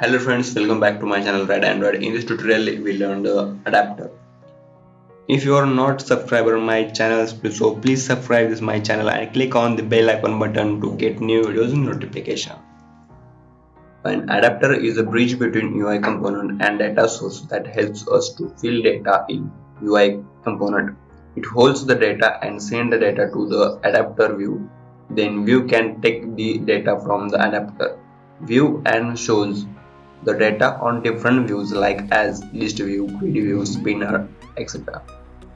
Hello friends, welcome back to my channel Red Android. In this tutorial we learned adapter. If you are not subscriber on my channel, so please subscribe to my channel and click on the bell icon button to get new videos and notification. An adapter is a bridge between UI component and data source that helps us to fill data in UI component. It holds the data and sends the data to the adapter view. Then view can take the data from the adapter view and shows the data on different views like as ListView, GridView, Spinner, etc.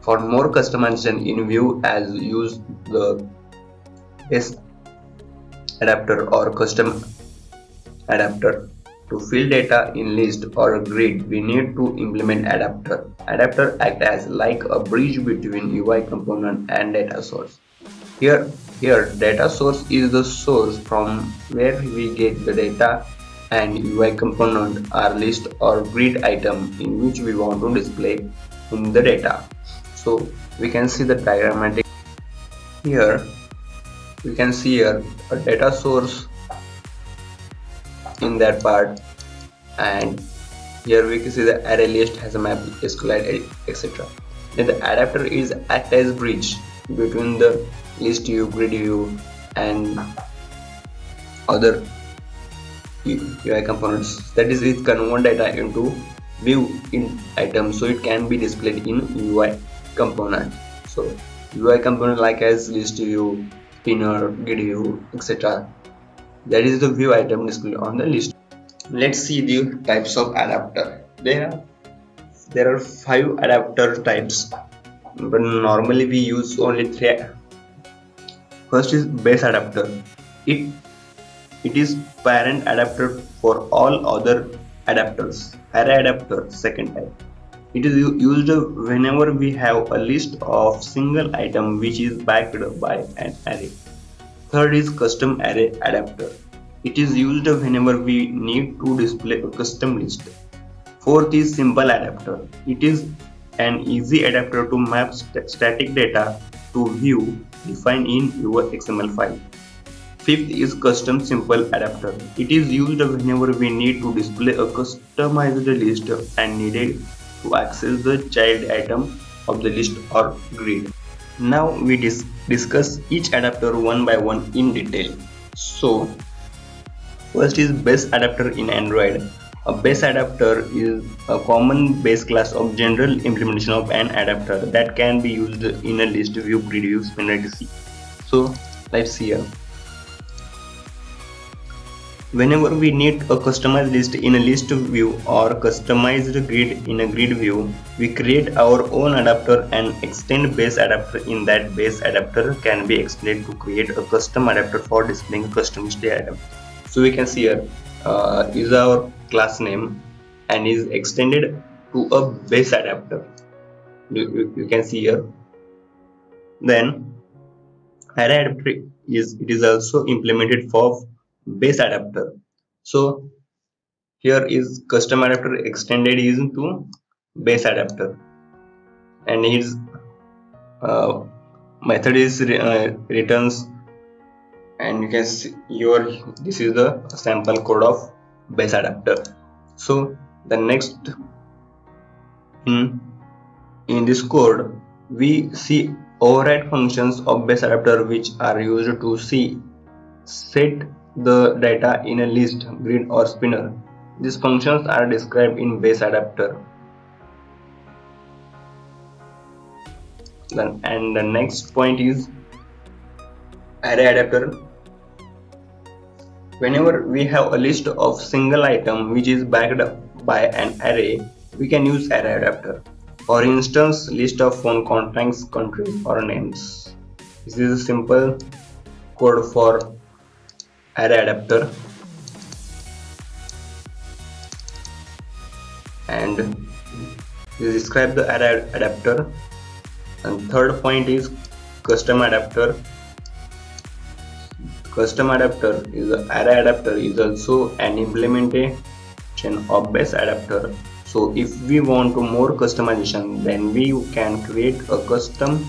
For more customization in view as use the BaseAdapter or custom adapter. To fill data in list or grid, we need to implement adapter. Adapter acts as like a bridge between UI component and data source. Here data source is the source from where we get the data, and UI component are list or grid item in which we want to display in the data. So we can see the diagrammatic here. We can see here a data source in that part, and here we can see the array list has a map, SQLite, etc. Then the adapter is act as bridge between the list view, grid view and other UI components, that is it convert data into view in item so it can be displayed in UI component. So UI component like as list view, spinner, grid view, etc. That is the view item displayed on the list. Let's see the types of adapter. There are 5 adapter types, but normally we use only 3. First is base adapter. It is parent adapter for all other adapters. ArrayAdapter, second type. It is used whenever we have a list of single item which is backed by an array. Third is custom array adapter. It is used whenever we need to display a custom list. Fourth is simple adapter. It is an easy adapter to map static data to view defined in your XML file. Fifth is custom simple adapter. It is used whenever we need to display a customized list and needed to access the child item of the list or grid. Now we discuss each adapter one by one in detail. So first is base adapter in Android. A base adapter is a common base class of general implementation of an adapter that can be used in a list view, grid view, spinner, etc. So let's see here. Whenever we need a customized list in a list view or customized grid in a grid view, we create our own adapter and extend base adapter in that. Base adapter can be extended to create a custom adapter for displaying a custom display item. So we can see here is our class name and is extended to a base adapter. You can see here. Then array adapter is also implemented for base adapter. So here is custom adapter extended into base adapter, and his method is returns, and you can see your this is the sample code of base adapter. So the next in this code we see override functions of base adapter which are used to set the data in a list, grid or spinner. These functions are described in base adapter. And the next point is array adapter. Whenever we have a list of single item which is backed up by an array, we can use array adapter. For instance, list of phone contacts, countries or names. This is a simple code for array adapter, and we describe the array adapter. And third point is custom adapter. Custom adapter is an array adapter is also an implementation of BaseAdapter. So if we want to more customization, then we can create a custom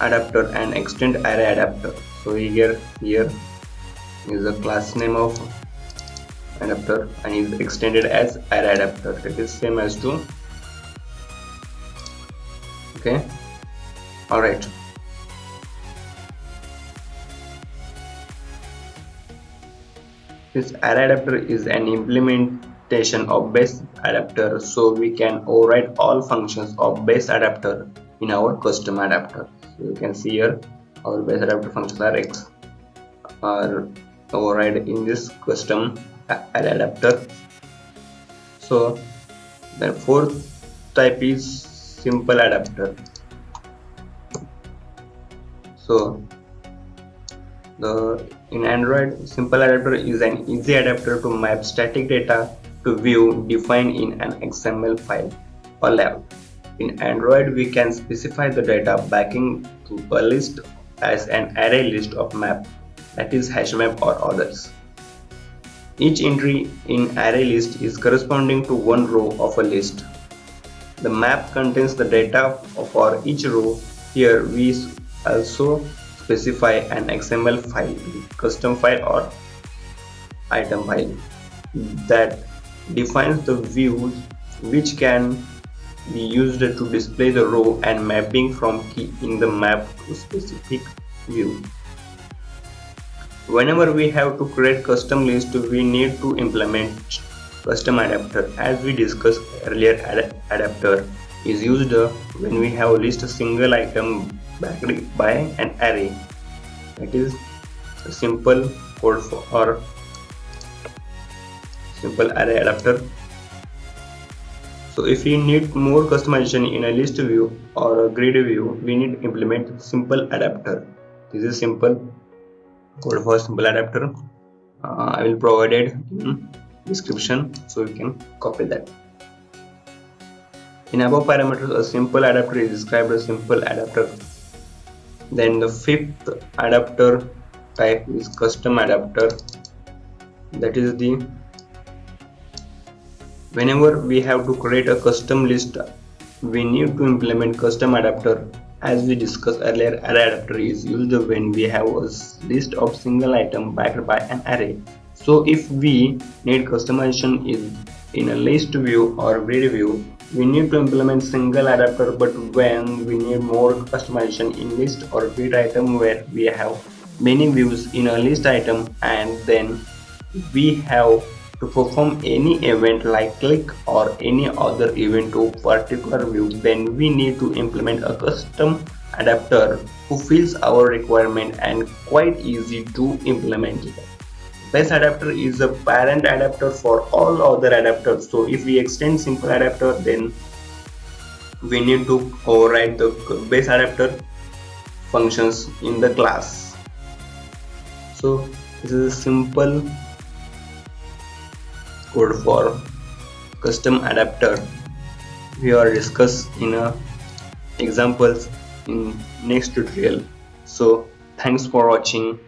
adapter and extend array adapter. So here is a class name of adapter and is extended as array adapter. It is same as to. Okay. Alright. This array adapter is an implementation of BaseAdapter, so we can override all functions of BaseAdapter in our custom adapter. So you can see here our BaseAdapter functions are override in this custom array adapter. So the fourth type is SimpleAdapter. So in Android, SimpleAdapter is an easy adapter to map static data to view defined in an XML file or layout. In Android, we can specify the data backing to a list as an array list of map, that is hash map or others. Each entry in array list is corresponding to one row of a list. The map contains the data for each row. Here we also specify an XML file, custom file or item file that defines the views which can be used to display the row and mapping from key in the map to specific view. Whenever we have to create custom list, we need to implement custom adapter. As we discussed earlier, adapter is used when we have list a single item backed by an array, that is a simple code for or simple array adapter. So if you need more customization in a list view or a grid view, we need to implement SimpleAdapter. This is simple code for SimpleAdapter. I will provide it in description, so you can copy that. In above parameters, a SimpleAdapter is described as SimpleAdapter. Then the fifth adapter type is custom adapter. That is the whenever we have to create a custom list, we need to implement custom adapter. As we discussed earlier, array adapter is used when we have a list of single item backed by an array. So if we need customization in a list view or grid view, we need to implement single adapter, but when we need more customization in list or grid item where we have many views in a list item and then we have to perform any event like click or any other event to particular view, then we need to implement a custom adapter who fills our requirement and quite easy to implement it. BaseAdapter is a parent adapter for all other adapters. So if we extend SimpleAdapter, then we need to override the BaseAdapter functions in the class. So this is a simple code for custom adapter. We are discussed in examples in next tutorial. So thanks for watching.